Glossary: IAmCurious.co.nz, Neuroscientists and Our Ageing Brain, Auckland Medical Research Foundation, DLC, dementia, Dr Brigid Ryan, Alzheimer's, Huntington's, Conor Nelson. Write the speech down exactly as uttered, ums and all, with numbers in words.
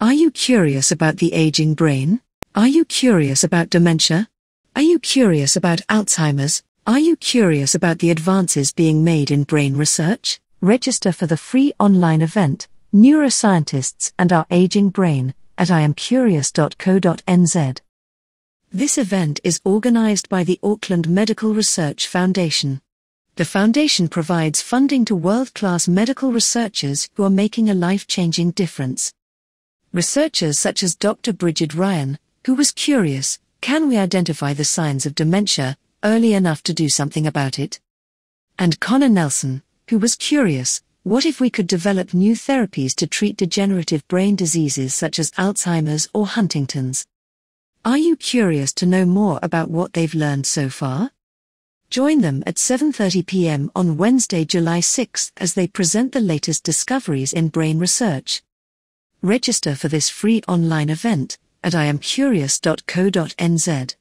Are you curious about the aging brain? Are you curious about dementia? Are you curious about Alzheimer's? Are you curious about the advances being made in brain research? Register for the free online event, Neuroscientists and Our Ageing Brain, at I am curious dot co dot n z. This event is organized by the Auckland Medical Research Foundation. The foundation provides funding to world-class medical researchers who are making a life-changing difference. Researchers such as Doctor Brigid Ryan, who was curious, can we identify the signs of dementia early enough to do something about it? And Conor Nelson, who was curious, what if we could develop new therapies to treat degenerative brain diseases such as Alzheimer's or Huntington's? Are you curious to know more about what they've learned so far? Join them at seven thirty p m on Wednesday, July sixth, as they present the latest discoveries in brain research. Register for this free online event at I am curious dot co dot n z.